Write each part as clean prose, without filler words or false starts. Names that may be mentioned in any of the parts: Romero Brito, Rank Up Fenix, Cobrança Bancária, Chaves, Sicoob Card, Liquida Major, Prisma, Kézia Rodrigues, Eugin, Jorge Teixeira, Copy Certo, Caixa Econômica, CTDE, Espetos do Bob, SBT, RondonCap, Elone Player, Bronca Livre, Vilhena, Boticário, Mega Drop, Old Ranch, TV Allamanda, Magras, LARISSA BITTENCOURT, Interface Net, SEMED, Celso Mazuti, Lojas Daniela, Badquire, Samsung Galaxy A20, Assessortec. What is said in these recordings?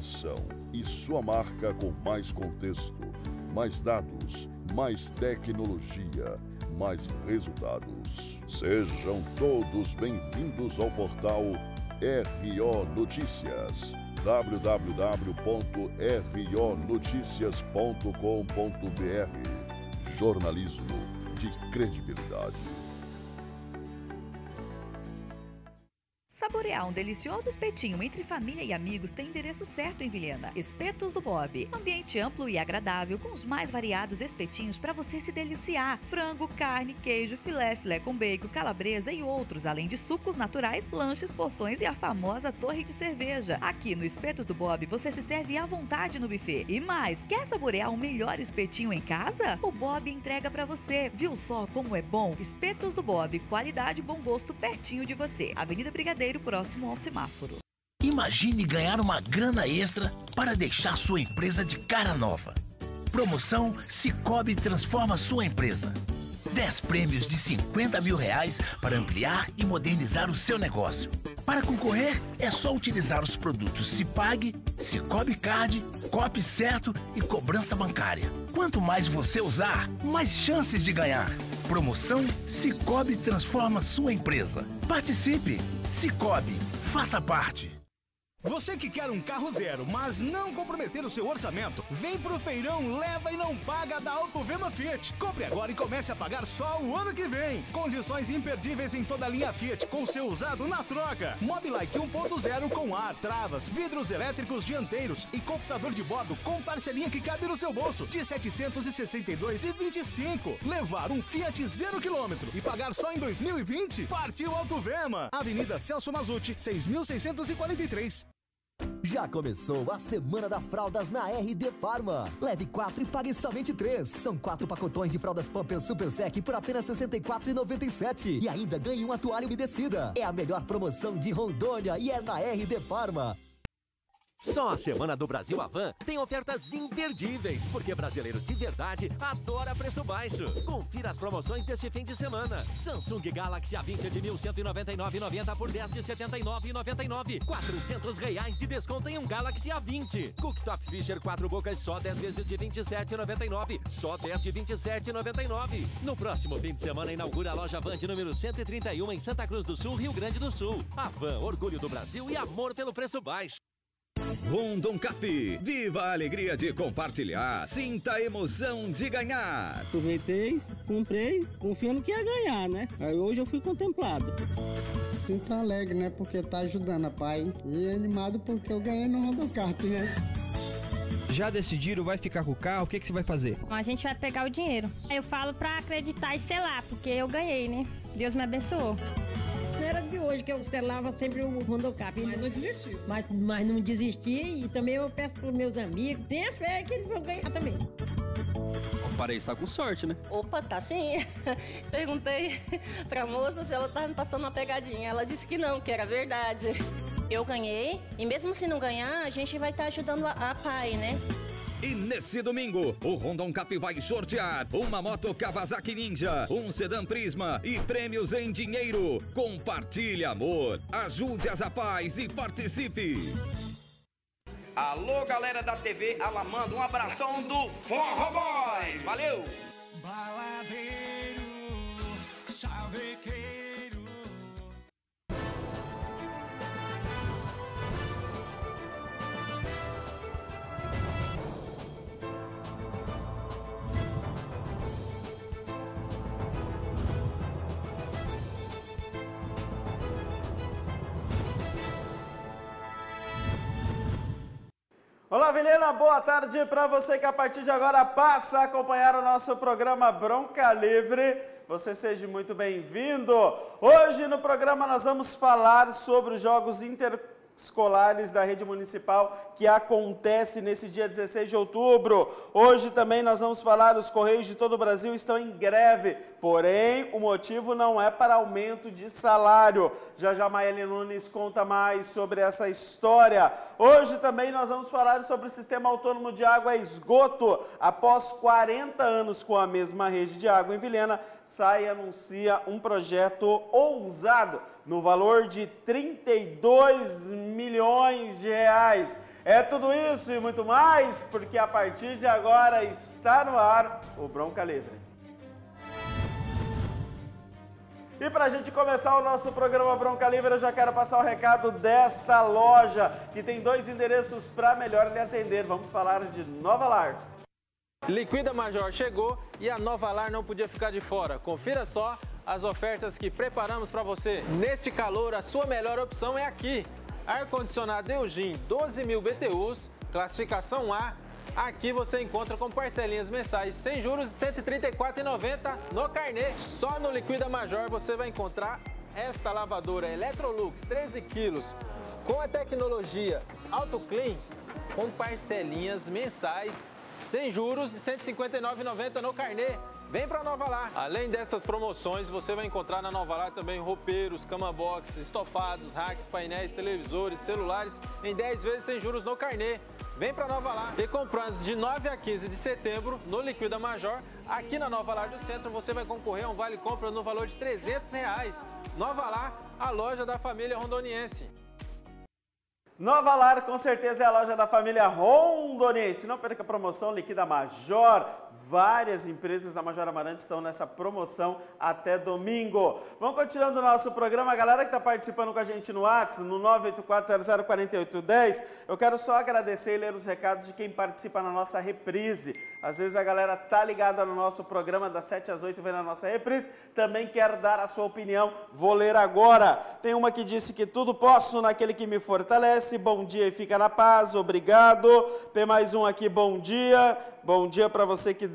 informação e sua marca com mais contexto, mais dados, mais tecnologia, mais resultados. Sejam todos bem-vindos ao portal RO Notícias, www.ronoticias.com.br. Jornalismo de credibilidade. Saborear um delicioso espetinho entre família e amigos tem endereço certo em Vilhena. Espetos do Bob. Ambiente amplo e agradável, com os mais variados espetinhos para você se deliciar. Frango, carne, queijo, filé, filé com bacon, calabresa e outros, além de sucos naturais, lanches, porções e a famosa torre de cerveja. Aqui no Espetos do Bob, você se serve à vontade no buffet. E mais, quer saborear o melhor espetinho em casa? O Bob entrega para você. Viu só como é bom? Espetos do Bob. Qualidade e bom gosto pertinho de você. Avenida Brigadeiro, próximo ao semáforo. Imagine ganhar uma grana extra para deixar sua empresa de cara nova. Promoção Sicoob transforma sua empresa. 10 prêmios de R$50 mil para ampliar e modernizar o seu negócio. Para concorrer, é só utilizar os produtos Se Pague, Sicoob Card, Copy Certo e Cobrança Bancária. Quanto mais você usar, mais chances de ganhar. Promoção Sicoob transforma sua empresa. Participe! Sicoob, faça parte. Você que quer um carro zero, mas não comprometer o seu orçamento, vem pro feirão Leva e Não Paga da Auto Vema Fiat. Compre agora e comece a pagar só o ano que vem. Condições imperdíveis em toda a linha Fiat, com seu usado na troca. Mobi Like 1.0 com ar, travas, vidros elétricos dianteiros e computador de bordo com parcelinha que cabe no seu bolso de R$ 762,25. Levar um Fiat 0 km e pagar só em 2020? Partiu Auto Vema. Avenida Celso Mazuti, 6.643. Já começou a Semana das Fraldas na RD Farma. Leve 4 e pague somente 3. São 4 pacotões de fraldas Pampers Super Sec por apenas R$ 64,97. E ainda ganhe uma toalha umedecida. É a melhor promoção de Rondônia e é na RD Farma. Só a Semana do Brasil Havan tem ofertas imperdíveis, porque brasileiro de verdade adora preço baixo. Confira as promoções deste fim de semana. Samsung Galaxy A20 de R$ 1.199,90 por R$ 10 de R$ 79,99. R$400 de desconto em um Galaxy A20. Cooktop Fisher 4 bocas só 10 vezes de R$ 27,99. Só 10 de R$ 27,99. No próximo fim de semana inaugura a loja Havan de número 131 em Santa Cruz do Sul, Rio Grande do Sul. Havan, orgulho do Brasil e amor pelo preço baixo. RondonCap, viva a alegria de compartilhar, sinta a emoção de ganhar. Aproveitei, comprei, confiando que ia ganhar, né? Aí hoje eu fui contemplado. Sinto alegre, né? Porque tá ajudando a pai. E animado porque eu ganhei no RondonCap, né? Já decidiram, vai ficar com o carro, o que você vai fazer? A gente vai pegar o dinheiro. Eu falo pra acreditar e selar, porque eu ganhei, né? Deus me abençoou. Era de hoje que eu selava sempre o RondonCap. Mas não desisti. Mas não desisti e também eu peço para os meus amigos, tenha fé que eles vão ganhar também. Parei estar com sorte, né? Opa, tá sim. Perguntei para a moça se ela estava me passando uma pegadinha. Ela disse que não, que era verdade. Eu ganhei e mesmo se não ganhar, a gente vai estar ajudando a pai, né? E nesse domingo, o RondonCap vai sortear uma moto Kawasaki Ninja, um sedã Prisma e prêmios em dinheiro. Compartilhe amor, ajude as rapazes e participe. Alô, galera da TV Allamanda, um abração do Forró Boys. Valeu! Baladeiro, chavequeiro. Olá, Vilhena, boa tarde para você que a partir de agora passa a acompanhar o nosso programa Bronca Livre. Você seja muito bem-vindo. Hoje no programa nós vamos falar sobre os jogos interescolares da rede municipal que acontece nesse dia 16 de outubro. Hoje também nós vamos falar os Correios de todo o Brasil estão em greve, porém o motivo não é para aumento de salário. Já Maelly Nunes conta mais sobre essa história. Hoje também nós vamos falar sobre o Sistema Autônomo de Água e Esgoto. Após 40 anos com a mesma rede de água em Vilhena, SAI anuncia um projeto ousado no valor de 32 milhões de reais. É tudo isso e muito mais, porque a partir de agora está no ar o Bronca Livre. E para a gente começar o nosso programa Bronca Livre, eu já quero passar o recado desta loja, que tem dois endereços para melhor lhe atender. Vamos falar de Nova Lar. Liquida Major chegou e a Nova Lar não podia ficar de fora. Confira só as ofertas que preparamos para você. Neste calor, a sua melhor opção é aqui. Ar-condicionado Eugin 12.000 BTUs, classificação A. Aqui você encontra com parcelinhas mensais sem juros de R$ 134,90 no carnê. Só no Liquida Major você vai encontrar esta lavadora Electrolux 13 kg com a tecnologia Auto Clean com parcelinhas mensais sem juros de R$ 159,90 no carnê. Vem para Nova Lar. Além dessas promoções, você vai encontrar na Nova Lar também roupeiros, cama box, estofados, racks, painéis, televisores, celulares em 10 vezes sem juros no carnê. Vem para Nova Lar. E comprando de 9 a 15 de setembro no Liquida Major, aqui na Nova Lar do Centro, você vai concorrer a um vale-compra no valor de R$ 300 reais. Nova Lar, a loja da família rondoniense. Nova Lar, com certeza, é a loja da família rondoniense. Não perca a promoção Liquida Major. Várias empresas da Major Amarante estão nessa promoção até domingo. Vamos continuando o nosso programa. A galera que está participando com a gente no WhatsApp, no 984004810, eu quero só agradecer e ler os recados de quem participa na nossa reprise. Às vezes a galera tá ligada no nosso programa das 7 às 8 vem na nossa reprise. Também quero dar a sua opinião. Vou ler agora. Tem uma que disse que tudo posso naquele que me fortalece. Bom dia e fica na paz. Obrigado. Tem mais um aqui. Bom dia. Bom dia para você que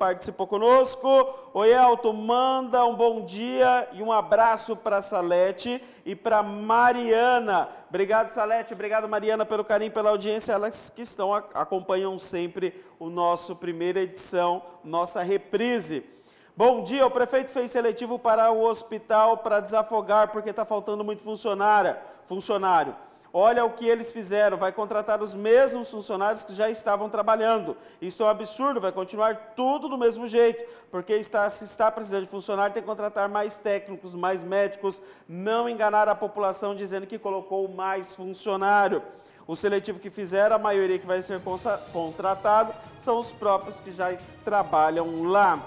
participou conosco. Oi, Elton, manda um bom dia e um abraço para Salete e para Mariana. Obrigado, Salete. Obrigado, Mariana, pelo carinho, pela audiência. Elas que estão, acompanham sempre o nosso primeira edição, nossa reprise. Bom dia, o prefeito fez seletivo para o hospital para desafogar porque está faltando muito funcionário. Olha o que eles fizeram, vai contratar os mesmos funcionários que já estavam trabalhando. Isso é um absurdo, vai continuar tudo do mesmo jeito, porque se está precisando de funcionário, tem que contratar mais técnicos, mais médicos, não enganar a população dizendo que colocou mais funcionário. O seletivo que fizeram, a maioria que vai ser contratado, são os próprios que já trabalham lá.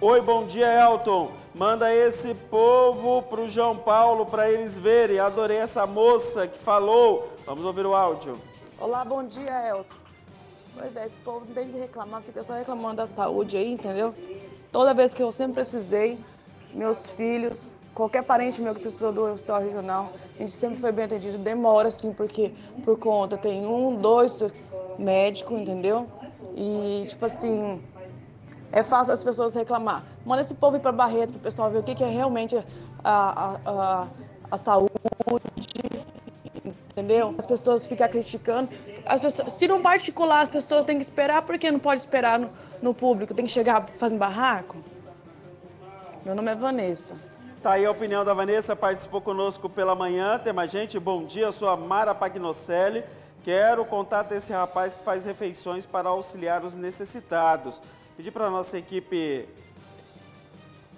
Oi, bom dia, Elton. Manda esse povo para o João Paulo para eles verem. Adorei essa moça que falou. Vamos ouvir o áudio. Olá, bom dia, Elton. Pois é, esse povo não tem que reclamar, fica só reclamando da saúde aí, entendeu? Toda vez que eu sempre precisei, meus filhos, qualquer parente meu que precisou do hospital regional, a gente sempre foi bem atendido. Demora, assim, porque por conta tem um, dois médicos, entendeu? E, tipo assim... É fácil as pessoas reclamar. Manda esse povo ir para Barreto para o pessoal ver o que é realmente a saúde, entendeu? As pessoas ficam criticando. Se não particular, as pessoas têm que esperar, porque não pode esperar no público? Tem que chegar fazendo barraco? Meu nome é Vanessa. Tá aí a opinião da Vanessa, participou conosco pela manhã. Tem mais gente? Bom dia, eu sou a Mara Pagnocelli. Quero o contato desse rapaz que faz refeições para auxiliar os necessitados. Pedir para a nossa equipe,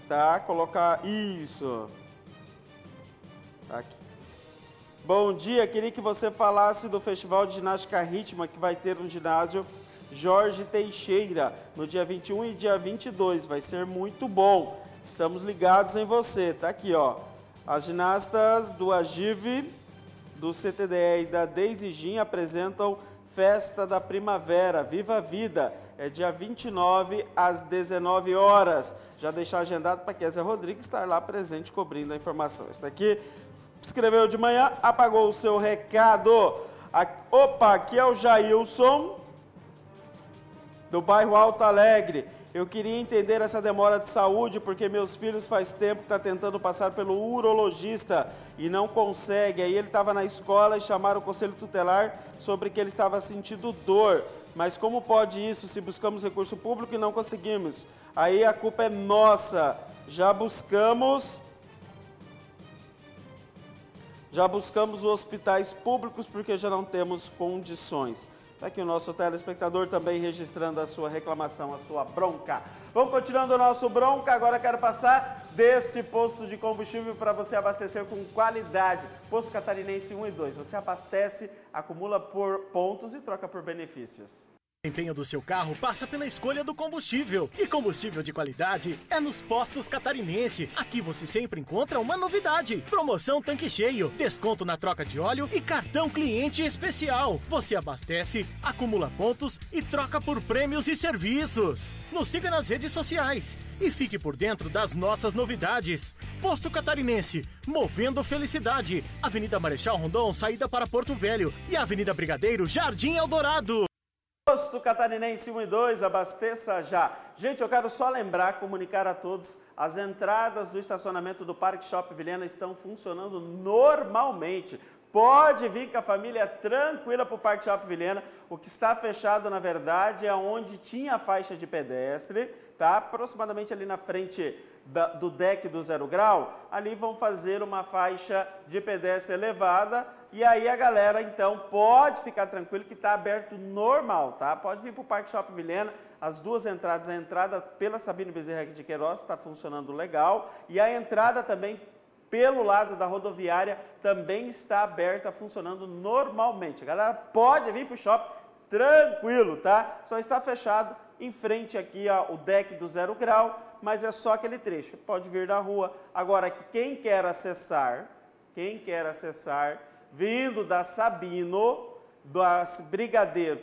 tá, colocar isso aqui. Bom dia, queria que você falasse do Festival de Ginástica Rítmica que vai ter no ginásio Jorge Teixeira, no dia 21 e dia 22, vai ser muito bom. Estamos ligados em você, tá aqui, ó. As ginastas do AGIV, do CTDE e da Deizigin apresentam Festa da Primavera, Viva a Vida, é dia 29 às 19 horas. Já deixar agendado para Kézia Rodrigues estar lá presente cobrindo a informação. Esse daqui escreveu de manhã, apagou o seu recado. Opa, aqui é o Jailson, do bairro Alto Alegre. Eu queria entender essa demora de saúde, porque meus filhos faz tempo que estão tentando passar pelo urologista e não consegue. Aí ele estava na escola e chamaram o conselho tutelar sobre que ele estava sentindo dor. Mas como pode isso se buscamos recurso público e não conseguimos? Aí a culpa é nossa. Já buscamos hospitais públicos porque já não temos condições. Está aqui o nosso telespectador também registrando a sua reclamação, a sua bronca. Vamos continuando o nosso bronca. Agora quero passar desse posto de combustível para você abastecer com qualidade. Posto Catarinense 1 e 2. Você abastece, acumula por pontos e troca por benefícios. O desempenho do seu carro passa pela escolha do combustível. E combustível de qualidade é nos Postos Catarinense. Aqui você sempre encontra uma novidade. Promoção tanque cheio, desconto na troca de óleo e cartão cliente especial. Você abastece, acumula pontos e troca por prêmios e serviços. Nos siga nas redes sociais e fique por dentro das nossas novidades. Posto Catarinense, movendo felicidade. Avenida Marechal Rondon, saída para Porto Velho. E Avenida Brigadeiro, Jardim Eldorado. Posto Catarinense 1 e 2, abasteça já. Gente, eu quero só lembrar, comunicar a todos, as entradas do estacionamento do Parque Shopping Vilhena estão funcionando normalmente. Pode vir com a família tranquila para o Parque Shopping Vilhena. O que está fechado, na verdade, é onde tinha a faixa de pedestre, tá? Aproximadamente ali na frente do deck do Zero Grau, ali vão fazer uma faixa de pedestre elevada. E aí a galera, então, pode ficar tranquilo que está aberto normal, tá? Pode vir para o Parque Shopping Vilhena, as duas entradas, a entrada pela Sabino Bezerra de Queiroz está funcionando legal e a entrada também pelo lado da rodoviária também está aberta, funcionando normalmente. A galera pode vir para o shopping tranquilo, tá? Só está fechado em frente aqui ao deck do Zero Grau, mas é só aquele trecho, pode vir da rua. Agora, quem quer acessar... vindo da Sabino, do Brigadeiro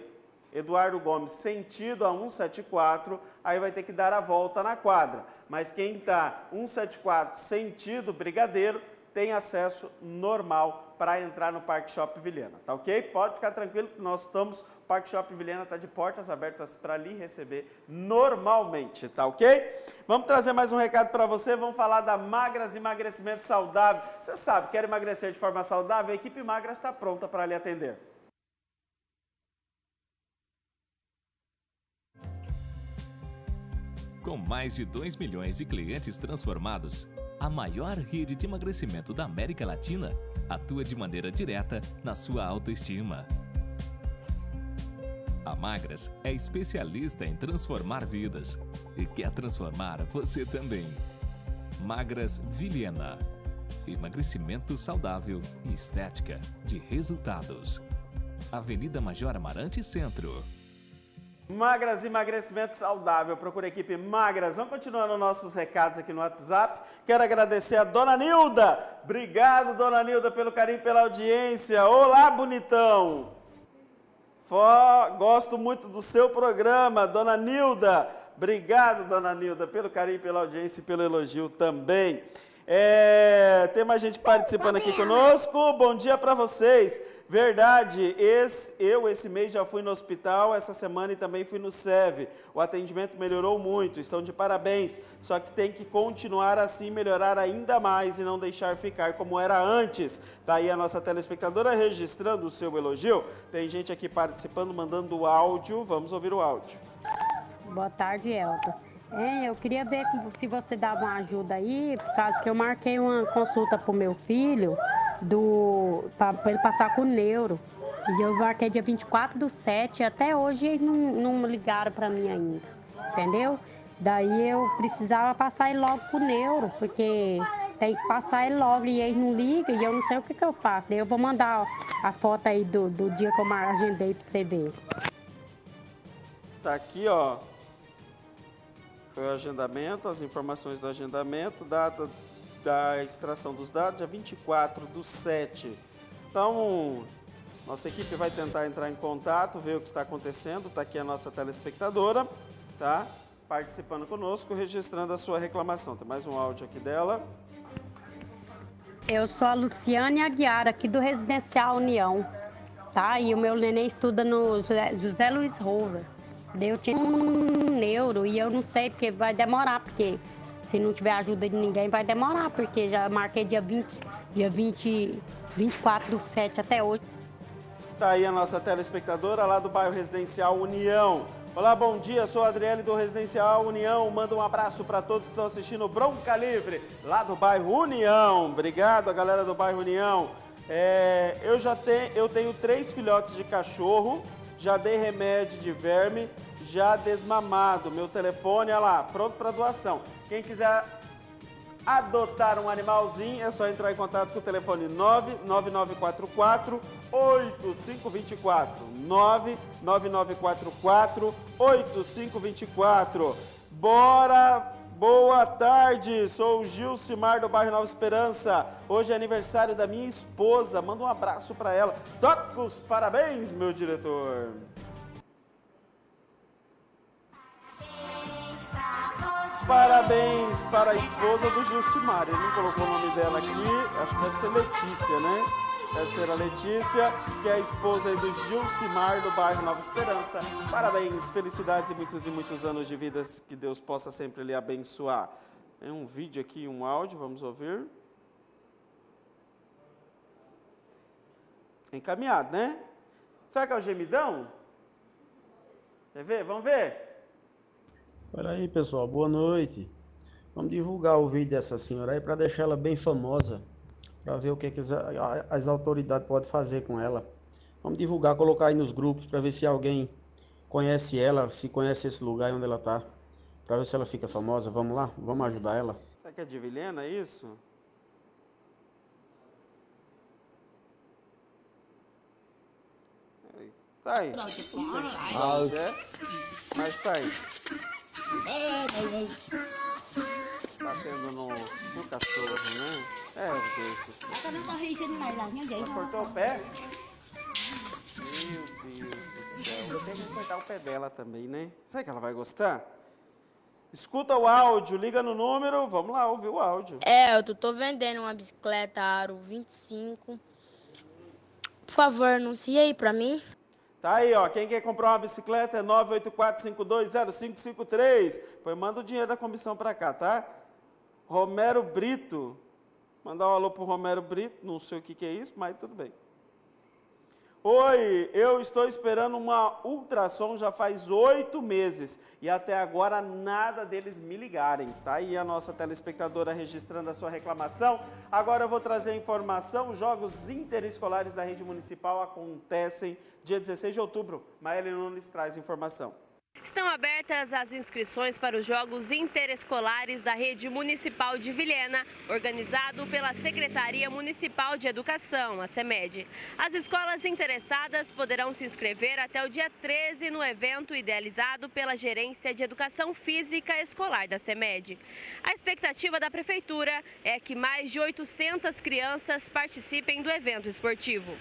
Eduardo Gomes, sentido a 174, aí vai ter que dar a volta na quadra. Mas quem está 174, sentido Brigadeiro, tem acesso normal para entrar no Parque Shopping Vilhena, tá ok? Pode ficar tranquilo que nós estamos, o Parque Shopping Vilhena está de portas abertas para lhe receber normalmente, tá ok? Vamos trazer mais um recado para você, vamos falar da Magras Emagrecimento Saudável. Você sabe, quer emagrecer de forma saudável? A equipe Magras está pronta para lhe atender. Com mais de 2 milhões de clientes transformados, a maior rede de emagrecimento da América Latina atua de maneira direta na sua autoestima. A Magras é especialista em transformar vidas e quer transformar você também. Magras Vilhena. Emagrecimento saudável e estética de resultados. Avenida Major Amarante Centro. Magras Emagrecimento Saudável, procura a equipe Magras. Vamos continuando nossos recados aqui no WhatsApp. Quero agradecer a Dona Nilda. Obrigado, Dona Nilda, pelo carinho, pela audiência. Olá, bonitão. Gosto muito do seu programa, Dona Nilda. Obrigado, Dona Nilda, pelo carinho, pela audiência e pelo elogio também. Tem mais gente participando aqui conosco. Bom dia para vocês. Verdade, esse mês já fui no hospital, essa semana e também fui no SEV. O atendimento melhorou muito, estão de parabéns. Só que tem que continuar assim, melhorar ainda mais e não deixar ficar como era antes. Tá aí a nossa telespectadora registrando o seu elogio. Tem gente aqui participando, mandando o áudio. Vamos ouvir o áudio. Boa tarde, Elton. Eu queria ver se você dava uma ajuda aí, por causa que eu marquei uma consulta pro meu filho, para ele passar com o neuro. E eu marquei dia 24/7, até hoje eles não ligaram para mim ainda, entendeu? Daí eu precisava passar ele logo pro neuro, porque tem que passar ele logo e eles não ligam e eu não sei o que eu faço. Daí eu vou mandar a foto aí do dia que eu agendei para você ver. Tá aqui, ó, o agendamento, as informações do agendamento, data da extração dos dados, dia 24/7. Então, nossa equipe vai tentar entrar em contato, ver o que está acontecendo. Está aqui a nossa telespectadora, tá? Participando conosco, registrando a sua reclamação. Tem mais um áudio aqui dela. Eu sou a Luciane Aguiar, aqui do Residencial União, tá? E o meu neném estuda no José Luiz Rover. Eu tinha um neuro e eu não sei, porque vai demorar, porque... se não tiver ajuda de ninguém, vai demorar, porque já marquei dia 24/7 até hoje. Tá aí a nossa telespectadora lá do bairro Residencial União. Olá, bom dia, sou a Adriele do Residencial União. Manda um abraço para todos que estão assistindo Bronca Livre, lá do bairro União. Obrigado, a galera do bairro União. Eu tenho 3 filhotes de cachorro já dei remédio de verme, já desmamado. Meu telefone, olha lá, pronto para doação. Quem quiser adotar um animalzinho, é só entrar em contato com o telefone 99944-8524. 99944-8524. Bora! Boa tarde, sou o Gilcimar do bairro Nova Esperança. Hoje é aniversário da minha esposa, manda um abraço para ela. Toca os parabéns, meu diretor. Parabéns para a esposa do Gilcimar. Ele não colocou o nome dela aqui, acho que deve ser Letícia, né? Deve ser a Letícia, que é a esposa aí do Gilcimar, do bairro Nova Esperança. Parabéns, felicidades e muitos anos de vida, que Deus possa sempre lhe abençoar. Tem um vídeo aqui, um áudio, vamos ouvir. Encaminhado, né? Será que é o gemidão? Quer ver? Vamos ver? Olha aí, pessoal, boa noite. Vamos divulgar o vídeo dessa senhora aí para deixar ela bem famosa, para ver o que as autoridades podem fazer com ela. Vamos divulgar, colocar aí nos grupos, para ver se alguém conhece ela, se conhece esse lugar onde ela está, para ver se ela fica famosa. Vamos lá, vamos ajudar ela. Será que é de Vilhena isso? Tá aí. Não sei se é, mas tá aí. Batendo no cachorro, né? É, meu Deus do céu. Ela cortou o pé? Meu Deus do céu. Eu tenho que cortar o pé dela também, né? Será que ela vai gostar? Escuta o áudio, liga no número. Vamos lá, ouvir o áudio. É, eu tô vendendo uma bicicleta Aro 25. Por favor, anuncia aí pra mim. Tá aí, ó, quem quer comprar uma bicicleta é 984520553. Pois manda o dinheiro da comissão pra cá, tá? Romero Brito. Mandar um alô pro Romero Brito, não sei o que que é isso, mas tudo bem. Oi, eu estou esperando uma ultrassom já faz 8 meses e até agora nada deles me ligarem. Tá aí a nossa telespectadora registrando a sua reclamação. Agora eu vou trazer a informação, jogos interescolares da rede municipal acontecem dia 16 de outubro. Maelly Nunes traz informação. Estão abertas as inscrições para os Jogos Interescolares da Rede Municipal de Vilhena, organizado pela Secretaria Municipal de Educação, a SEMED. As escolas interessadas poderão se inscrever até o dia 13 no evento idealizado pela Gerência de Educação Física Escolar da SEMED. A expectativa da Prefeitura é que mais de 800 crianças participem do evento esportivo.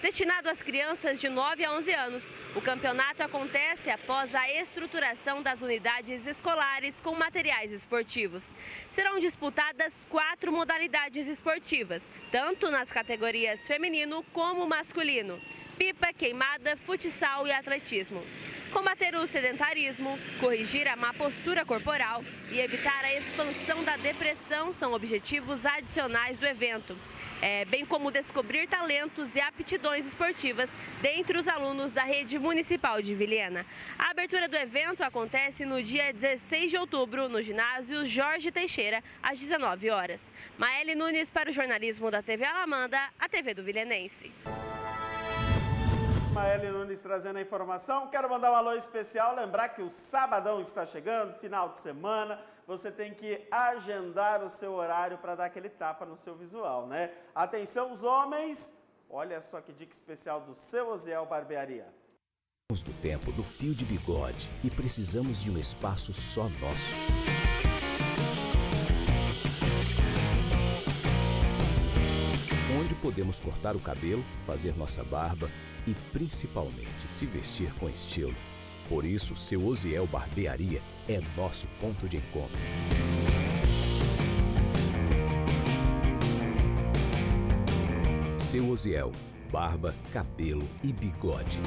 Destinado às crianças de 9 a 11 anos, o campeonato acontece após a estruturação das unidades escolares com materiais esportivos. Serão disputadas 4 modalidades esportivas, tanto nas categorias feminino como masculino: pipa, queimada, futsal e atletismo. Combater o sedentarismo, corrigir a má postura corporal e evitar a expansão da depressão são objetivos adicionais do evento, bem como descobrir talentos e aptidões esportivas dentre os alunos da rede municipal de Vilhena. A abertura do evento acontece no dia 16 de outubro, no ginásio Jorge Teixeira, às 19 horas. Maelly Nunes para o jornalismo da TV Allamanda, a TV do Vilhenense. Maelly Nunes trazendo a informação. Quero mandar um alô especial, lembrar que o sabadão está chegando, final de semana. Você tem que agendar o seu horário para dar aquele tapa no seu visual, né? Atenção, os homens! Olha só que dica especial do seu Oziel Barbearia. Estamos do tempo do fio de bigode e precisamos de um espaço só nosso. Onde podemos cortar o cabelo, fazer nossa barba e principalmente se vestir com estilo. Por isso, seu Oziel Barbearia é nosso ponto de encontro. Seu Oziel, barba, cabelo e bigode.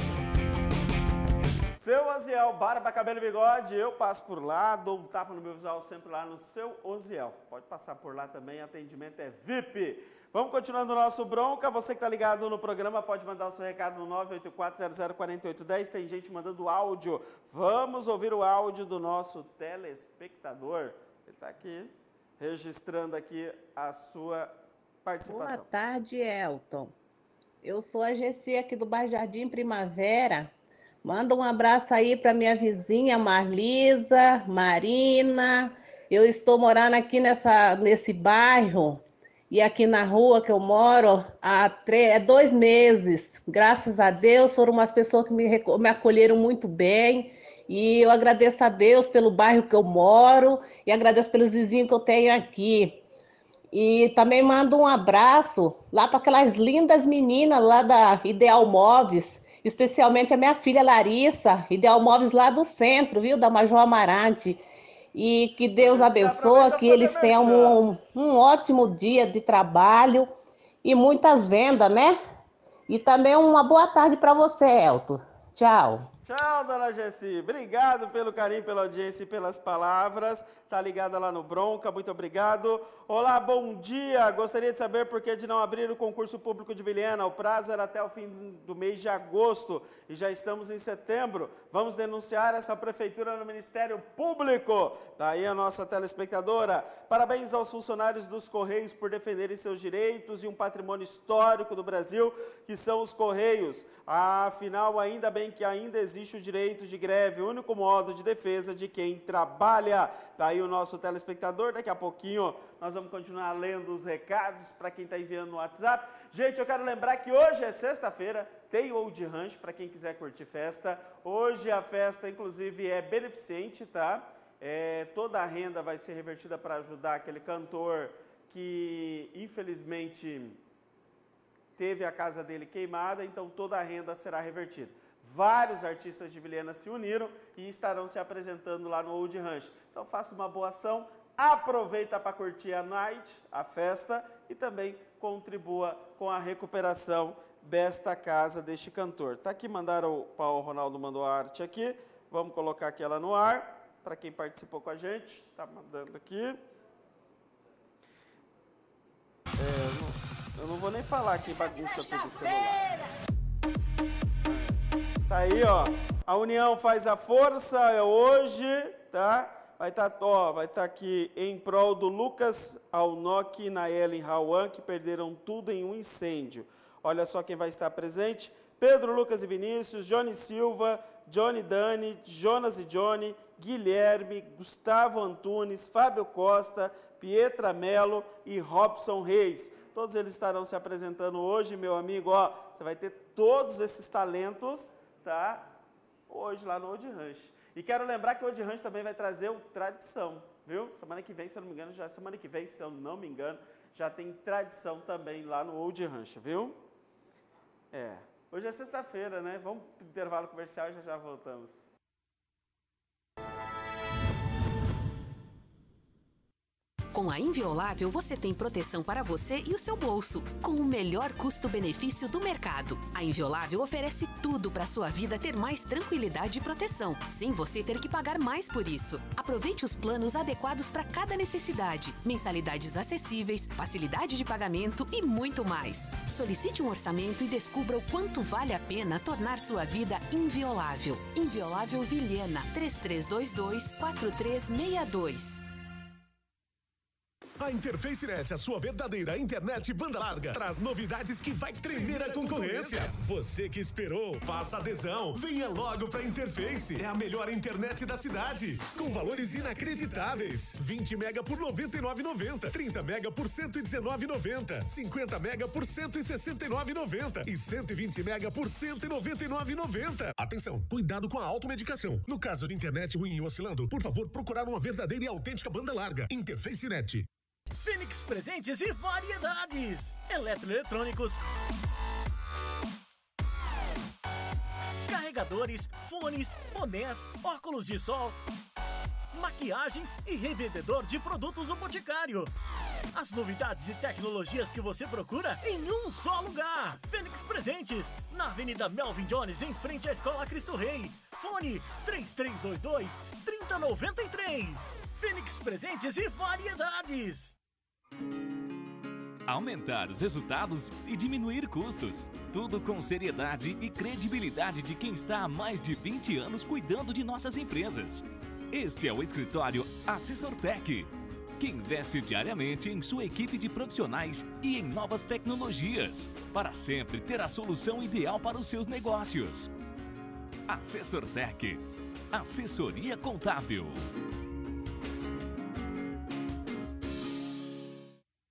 Seu Oziel, barba, cabelo e bigode, eu passo por lá, dou um tapa no meu visual sempre lá no seu Oziel. Pode passar por lá também, atendimento é VIP. Vamos continuando o nosso Bronca. Você que está ligado no programa pode mandar o seu recado no 984004810. Tem gente mandando áudio. Vamos ouvir o áudio do nosso telespectador. Ele está aqui registrando aqui a sua participação. Boa tarde, Elton. Eu sou a Gessi aqui do Bairro Jardim Primavera. Manda um abraço aí para minha vizinha Marlisa, Marina. Eu estou morando aqui nesse bairro e aqui na rua que eu moro há 2 meses. Graças a Deus, foram umas pessoas que me acolheram muito bem. E eu agradeço a Deus pelo bairro que eu moro e agradeço pelos vizinhos que eu tenho aqui. E também mando um abraço lá para aquelas lindas meninas lá da Ideal Móveis, especialmente a minha filha Larissa, Ideal Móveis lá do centro, viu, da Major Amarante. E que Deus abençoe, que eles tenham um ótimo dia de trabalho e muitas vendas, né? E também uma boa tarde para você, Elton. Tchau. Tchau, dona Gessi. Obrigado pelo carinho, pela audiência e pelas palavras. Tá ligada lá no Bronca, muito obrigado. Olá, bom dia. Gostaria de saber por que de não abrir o concurso público de Vilhena. O prazo era até o fim do mês de agosto e já estamos em setembro. Vamos denunciar essa prefeitura no Ministério Público. Daí a nossa telespectadora. Parabéns aos funcionários dos Correios por defenderem seus direitos e um patrimônio histórico do Brasil, que são os Correios. Afinal, ainda bem que ainda existe o direito de greve, o único modo de defesa de quem trabalha. Tá aí o nosso telespectador. Daqui a pouquinho nós vamos continuar lendo os recados para quem está enviando no WhatsApp. Gente, eu quero lembrar que hoje é sexta-feira, tem Old Ranch para quem quiser curtir festa. Hoje a festa, inclusive, é beneficente, tá? Toda a renda vai ser revertida para ajudar aquele cantor que, infelizmente, teve a casa dele queimada, então toda a renda será revertida. Vários artistas de Vilhena se uniram e estarão se apresentando lá no Old Ranch. Então faça uma boa ação, aproveita para curtir a night, a festa, e também contribua com a recuperação desta casa, deste cantor. Tá aqui, mandaram, o Paulo Ronaldo mandou a arte aqui, vamos colocar aqui ela no ar, para quem participou com a gente, tá mandando aqui. Eu não vou nem falar que bagunça tudo celular. Tá aí, ó, a união faz a força, é hoje, tá? Vai estar aqui em prol do Lucas Alnoc e Naeli Rawan, que perderam tudo em um incêndio. Olha só quem vai estar presente: Pedro, Lucas e Vinícius, Johnny Silva, Johnny Dani, Jonas e Johnny, Guilherme, Gustavo Antunes, Fábio Costa, Pietra Melo e Robson Reis. Todos eles estarão se apresentando hoje, meu amigo, ó, você vai ter todos esses talentos, tá? Hoje lá no Old Ranch. E quero lembrar que o Old Ranch também vai trazer o Tradição, viu? Semana que vem, se eu não me engano, já tem Tradição também lá no Old Ranch, viu? Hoje é sexta-feira, né? Vamos pro intervalo comercial e já voltamos. Com a Inviolável, você tem proteção para você e o seu bolso, com o melhor custo-benefício do mercado. A Inviolável oferece tudo para a sua vida ter mais tranquilidade e proteção, sem você ter que pagar mais por isso. Aproveite os planos adequados para cada necessidade, mensalidades acessíveis, facilidade de pagamento e muito mais. Solicite um orçamento e descubra o quanto vale a pena tornar sua vida inviolável. Inviolável Vilhena, 3322-4362. A Interface Net, a sua verdadeira internet banda larga, traz novidades que vai tremer a concorrência. Você que esperou, faça adesão. Venha logo pra Interface. É a melhor internet da cidade, com valores inacreditáveis. 20 mega por R$ 99,90, 30 mega por R$ 119,90, 50 mega por R$ 169,90 e 120 mega por R$ 199,90. Atenção, cuidado com a automedicação. No caso de internet ruim e oscilando, por favor, procurar uma verdadeira e autêntica banda larga. Interface Net. Fênix Presentes e Variedades, eletroeletrônicos, carregadores, fones, bonés, óculos de sol, maquiagens e revendedor de produtos do Boticário. As novidades e tecnologias que você procura em um só lugar. Fênix Presentes, na Avenida Melvin Jones, em frente à Escola Cristo Rei. Fone 3322-3093. Fênix Presentes e Variedades. Aumentar os resultados e diminuir custos. Tudo com seriedade e credibilidade de quem está há mais de 20 anos cuidando de nossas empresas. Este é o escritório Assessortec, que investe diariamente em sua equipe de profissionais e em novas tecnologias, para sempre ter a solução ideal para os seus negócios. Assessortec, assessoria contábil.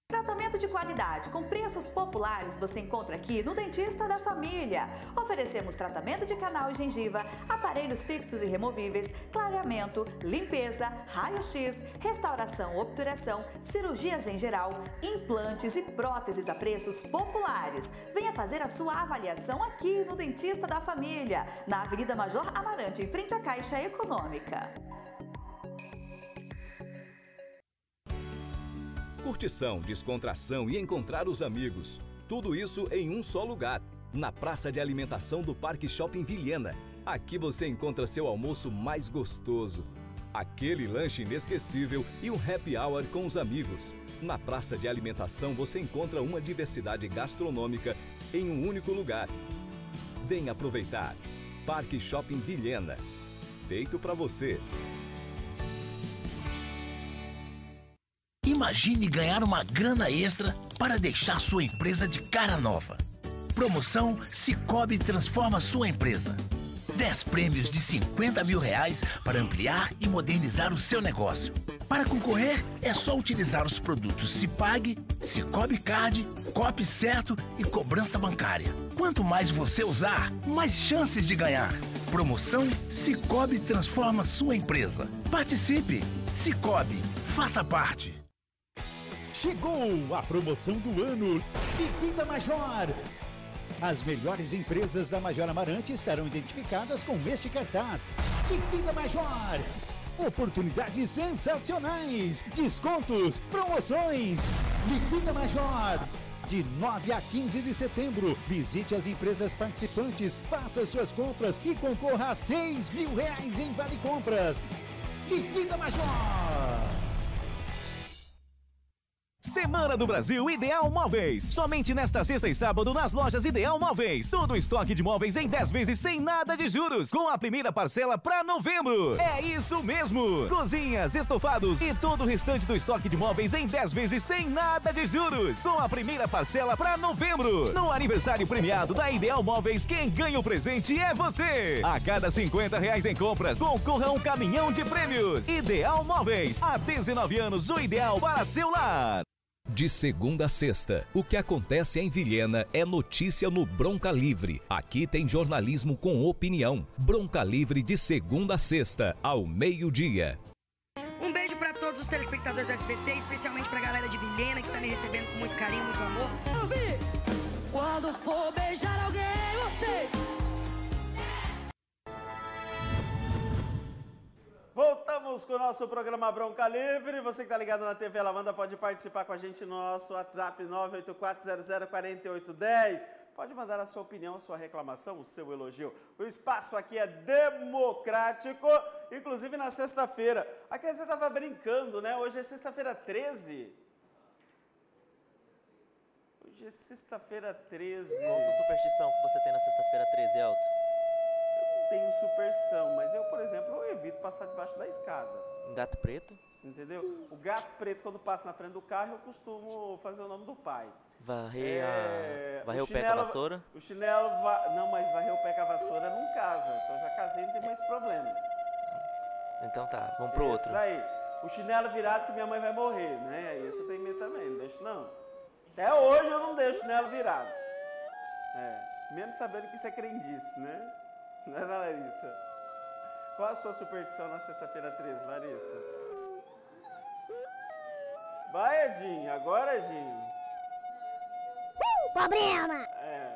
Tratamento de qualidade com preços populares você encontra aqui no Dentista da Família. Oferecemos tratamento de canal e gengiva, aparelhos fixos e removíveis, clareamento, limpeza, raio-x, restauração, obturação, cirurgias em geral, implantes e próteses a preços populares. Venha fazer a sua avaliação aqui no Dentista da Família, na Avenida Major Amarante, em frente à Caixa Econômica. Curtição, descontração e encontrar os amigos. Tudo isso em um só lugar, na Praça de Alimentação do Parque Shopping Vilhena. Aqui você encontra seu almoço mais gostoso, aquele lanche inesquecível e um happy hour com os amigos. Na Praça de Alimentação você encontra uma diversidade gastronômica em um único lugar. Vem aproveitar. Parque Shopping Vilhena. Feito para você. Imagine ganhar uma grana extra para deixar sua empresa de cara nova. Promoção Sicoob transforma sua empresa. 10 prêmios de R$50 mil para ampliar e modernizar o seu negócio. Para concorrer, é só utilizar os produtos Se Pague, Sicoob Card, Copy Certo e Cobrança Bancária. Quanto mais você usar, mais chances de ganhar. Promoção Sicoob transforma sua empresa. Participe! Sicoob, faça parte! Chegou a promoção do ano, Liquida Major! As melhores empresas da Major Amarante estarão identificadas com este cartaz. Liquida Major! Oportunidades sensacionais, descontos, promoções. Liquida Major! De 9 a 15 de setembro, visite as empresas participantes, faça suas compras e concorra a R$6 mil em Vale Compras. Liquida Major! Semana do Brasil Ideal Móveis. Somente nesta sexta e sábado nas lojas Ideal Móveis. Todo estoque de móveis em 10 vezes sem nada de juros, com a primeira parcela para novembro. É isso mesmo! Cozinhas, estofados e todo o restante do estoque de móveis em 10 vezes sem nada de juros, com a primeira parcela para novembro. No aniversário premiado da Ideal Móveis, quem ganha o presente é você. A cada R$50 em compras, concorra um caminhão de prêmios. Ideal Móveis. Há 19 anos, o ideal para seu lar. De segunda a sexta, o que acontece em Vilhena é notícia no Bronca Livre. Aqui tem jornalismo com opinião. Bronca Livre de segunda a sexta, ao meio-dia. Um beijo para todos os telespectadores do SBT, especialmente para a galera de Vilhena que tá me recebendo com muito carinho, muito amor. Quando for beijar alguém, você... Voltamos com o nosso programa Bronca Livre. Você que está ligado na TV Allamanda pode participar com a gente no nosso WhatsApp 984004810. Pode mandar a sua opinião, a sua reclamação, o seu elogio. O espaço aqui é democrático, inclusive na sexta-feira. Aqui você estava brincando, né? Hoje é sexta-feira 13. Hoje é sexta-feira 13. Qual a superstição que você tem na sexta-feira 13, Elton? Tenho superstição, mas eu, por exemplo, eu evito passar debaixo da escada. Um gato preto? Entendeu? O gato preto, quando passa na frente do carro, eu costumo fazer o nome do pai. Varrer, varrer o pé com a vassoura? O chinelo... Não, mas varrer o pé com a vassoura não casa. Então eu já casei e não tem mais problema. Então tá, vamos pro outro. Daí, o chinelo virado que minha mãe vai morrer, né? Isso eu tenho medo também, não deixo não. Até hoje eu não deixo o chinelo virado. É, mesmo sabendo que isso é crendice, né? Não é, Larissa? Qual a sua superstição na sexta-feira 13, Larissa? Vai, Edinho. Agora, Edinho. Problema! É,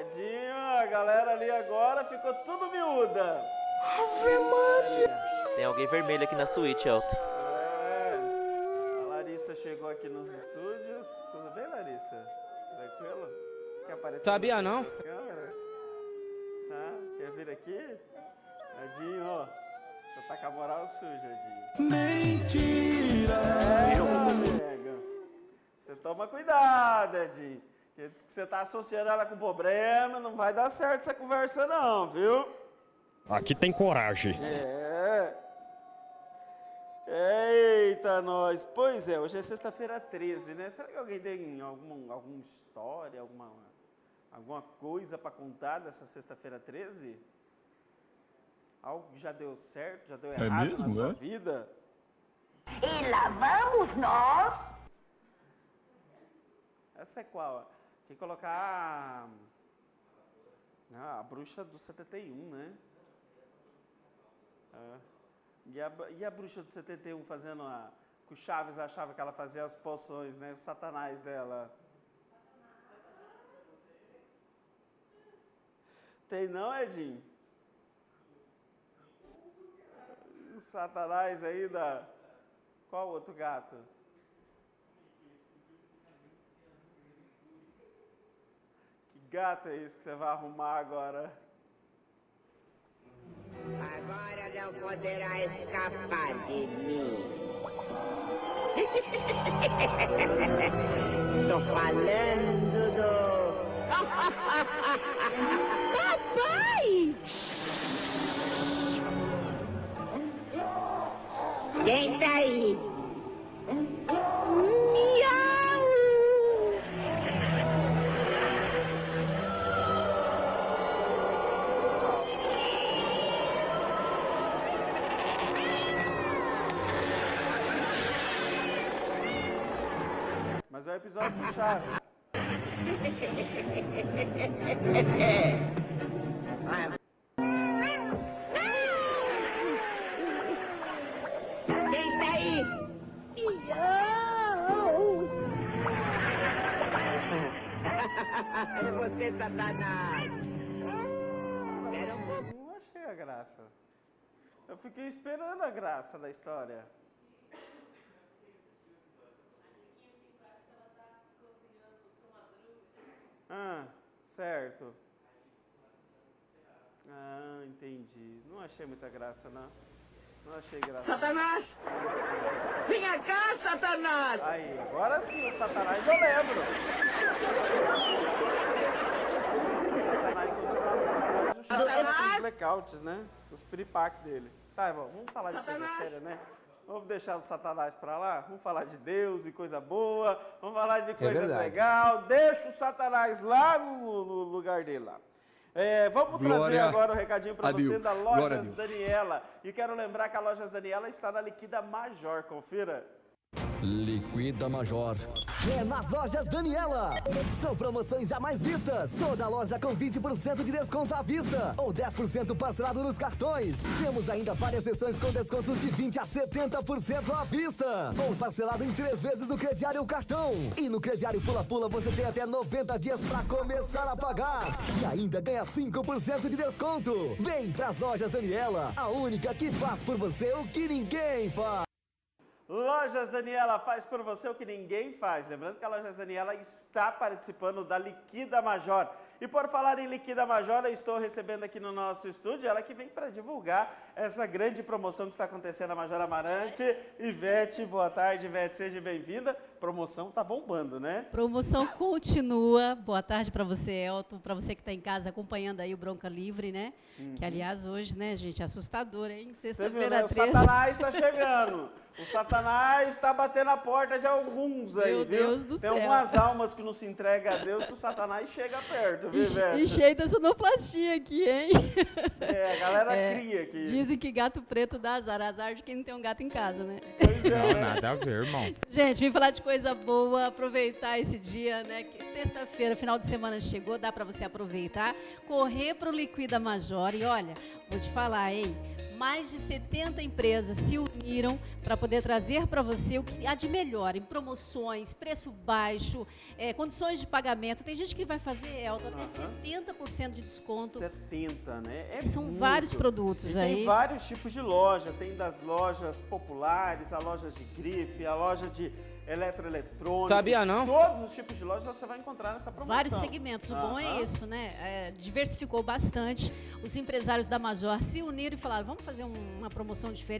Edinho, a galera ali agora ficou tudo miúda. Ave Maria! Tem alguém vermelho aqui na suíte, Elton. É. A Larissa chegou aqui nos estúdios. Tudo bem, Larissa? Tranquilo? Quer aparecer? Sabia, não? Tá? Quer vir aqui? Edinho, ó. Você tá com a moral suja, Edinho. Mentira! Você toma cuidado, Edinho. Que você tá associando ela com problema, não vai dar certo essa conversa não, viu? Aqui tem coragem. É. Eita, nós. Pois é, hoje é sexta-feira 13, né? Será que alguém tem alguma história, alguma... Alguma coisa para contar dessa sexta-feira 13? Algo que já deu certo, já deu errado mesmo, na sua vida? E lá vamos nós! Essa é qual? Tinha que colocar a bruxa do 71, né? Ah. E a bruxa do 71 fazendo a... Que o Chaves achava que ela fazia as poções, né? O satanás dela. Tem não, Edinho? O satanás ainda... Qual o outro gato? Que gato é esse que você vai arrumar agora? Agora não poderá escapar de mim. Estou falando do... Papai! Quem está aí? Miau! Mas é o episódio do Chaves. Quem está aí? Você, satanás! Não achei a graça. Eu fiquei esperando a graça da história. Ah, certo. Ah, entendi. Não achei muita graça, não. Não achei graça. Satanás! Vinha cá, Satanás! Aí, agora sim, o Satanás eu lembro. O Satanás, quando chamava o Satanás, o Chaves, os blackouts, né? Os piripaques dele. Tá, irmão, vamos falar Satanás. De coisa séria, né? Vamos deixar o Satanás para lá, vamos falar de Deus e coisa boa, vamos falar de coisa legal, deixa o Satanás lá no lugar dele lá. É, vamos Glória trazer agora um recadinho para você da Lojas Daniela. E quero lembrar que a Lojas Daniela está na Liquida Major, confira. Liquida Major. É nas Lojas Daniela. São promoções jamais vistas. Toda loja com 20% de desconto à vista ou 10% parcelado nos cartões. Temos ainda várias sessões com descontos de 20% a 70% à vista ou parcelado em 3 vezes no crediário ou cartão. E no crediário Pula-Pula você tem até 90 dias para começar a pagar e ainda ganha 5% de desconto. Vem pras Lojas Daniela, a única que faz por você o que ninguém faz. Lojas Daniela faz por você o que ninguém faz. Lembrando que a Lojas Daniela está participando da Liquida Major. E por falar em Liquida Major, eu estou recebendo aqui no nosso estúdio ela que vem para divulgar essa grande promoção que está acontecendo na Major Amarante. Ivete, boa tarde, Ivete, seja bem-vinda. Promoção tá bombando, né? Promoção continua. Boa tarde para você, Elton, para você que está em casa acompanhando aí o Bronca Livre, né? Que, aliás, hoje, né, gente, é assustador, hein? Sexta-feira 13. O Satanás está chegando. O Satanás está batendo a porta de alguns aí, Meu viu? Deus do céu. Tem algumas almas que não se entregam a Deus que o Satanás chega perto, viu, Ivete? E cheio da sonoplastia aqui, hein? É, a galera cria aqui. Dizem que gato preto dá azar. Azar de quem não tem um gato em casa, né? Pois é. Não, nada a ver, irmão. Gente, vim falar de coisa boa, aproveitar esse dia, né? Sexta-feira, final de semana chegou, dá para você aproveitar, correr pro Liquida Major e olha, vou te falar, hein? Mais de 70 empresas se uniram para poder trazer para você o que há de melhor em promoções, preço baixo, condições de pagamento. Tem gente que vai fazer, Elton, até 70% de desconto. 70%, né? É são muito. Vários produtos aí. Tem vários tipos de loja. Tem das lojas populares, a loja de grife, a loja de eletroeletrônico. Sabia não? Todos os tipos de lojas você vai encontrar nessa promoção. Vários segmentos. O bom é isso, né? É, diversificou bastante. Os empresários da Major se uniram e falaram, vamos fazer uma promoção diferente.